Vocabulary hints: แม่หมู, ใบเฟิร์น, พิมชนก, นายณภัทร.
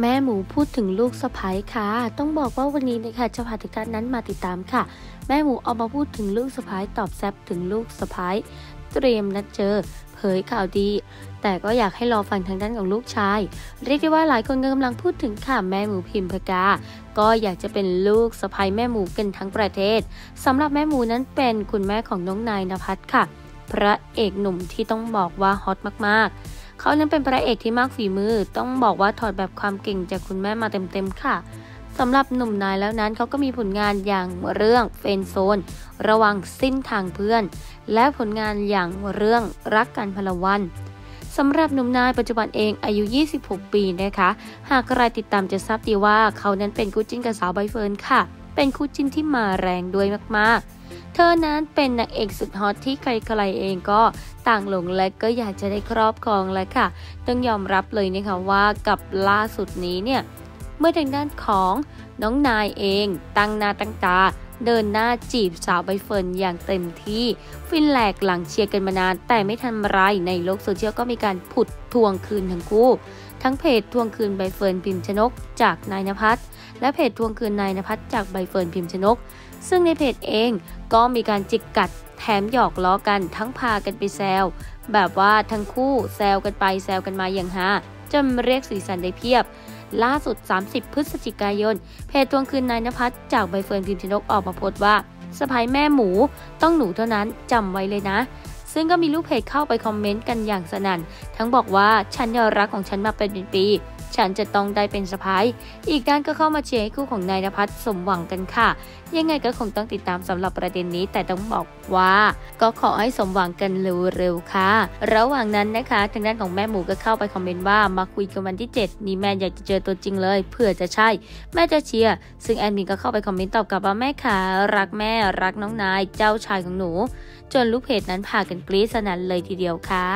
แม่หมูพูดถึงลูกสะใภ้ค่ะต้องบอกว่าวันนี้นะคะเจ้าพาติการนั้นมาติดตามค่ะแม่หมูออกมาพูดถึงลูกสะใภ้ตอบแซบถึงลูกสะใภ้เตรียมนัดเจอเผยข่าวดีแต่ก็อยากให้รอฟังทางด้านของลูกชายเรียกได้ว่าหลายคนกำลังพูดถึงค่ะแม่หมูพิมพกาก็อยากจะเป็นลูกสะใภ้แม่หมูกันทั้งประเทศสำหรับแม่หมูนั้นเป็นคุณแม่ของน้องนายณภัทรค่ะพระเอกหนุ่มที่ต้องบอกว่าฮอตมากๆเขานั้นเป็นพระเอกที่มากฝีมือต้องบอกว่าถอดแบบความเก่งจากคุณแม่มาเต็มๆค่ะสำหรับหนุ่มนายแล้วนั้นเขาก็มีผลงานอย่างเรื่องเฟนโซนระวังสิ้นทางเพื่อนและผลงานอย่างเรื่องรักกันพลวันสำหรับหนุ่มนายปัจจุบันเองอายุ26ปีนะคะหากใครติดตามจะทราบดีว่าเขานั้นเป็นคู่จิ้นกับสาวใบเฟิร์นค่ะเป็นคู่จิ้นที่มาแรงด้วยมากๆเธอนั้นเป็นนางเอกสุดฮอตที่ใครๆเองก็ต่างหลงและก็อยากจะได้ครอบครองแล้วค่ะต้องยอมรับเลยนะคะว่ากับล่าสุดนี้เนี่ยเมื่อทางด้านของน้องนายเองตั้งหน้าตั้งตาเดินหน้าจีบสาวใบเฟิร์นอย่างเต็มที่ฟินแหลกหลังเชียร์กันมานานแต่ไม่ทันไรในโลกโซเชียลก็มีการผุดทวงคืนทั้งคู่ทั้งเพจทวงคืนใบเฟิร์นพิมชนกจากนายณภัทรและเพจทวงคืนนายณภัทรจากใบเฟิร์นพิมชนกซึ่งในเพจเองก็มีการจิกกัดแถมหยอกล้อกันทั้งพากันไปแซวแบบว่าทั้งคู่แซวกันไปแซวกันมาอย่างฮาจนเรียกสีสันได้เพียบล่าสุด30พฤศจิกายนเพจทวงคืนนายณภัทรจากใบเฟิร์นพิมชนกออกมาโพสต์ว่าสะใภ้แม่หมูต้องหนูเท่านั้นจำไว้เลยนะซึ่งก็มีลูกเพจเข้าไปคอมเมนต์กันอย่างสนั่นทั้งบอกว่าฉันยอมรักของฉันมาเป็นปีฉันจะต้องได้เป็นสะใภ้อีกด้านก็เข้ามาเชียร์ให้คู่ของนายณภัทรสมหวังกันค่ะยังไงก็คงต้องติดตามสำหรับประเด็นนี้แต่ต้องบอกว่าก็ขอให้สมหวังกันเร็วๆค่ะระหว่างนั้นนะคะทางด้านของแม่หมูก็เข้าไปคอมเมนต์ว่ามาคุยกันวันที่7นี่แม่อยากจะเจอตัวจริงเลยเผื่อจะใช่แม่จะเชียร์ซึ่งแอดมินก็เข้าไปคอมเมนต์ตอบกลับว่าแม่ค่ะรักแม่รักน้องนายเจ้าชายของหนูจนลูกเพจนั้นพากันกรี๊ดสนั่นเลยทีเดียวค่ะ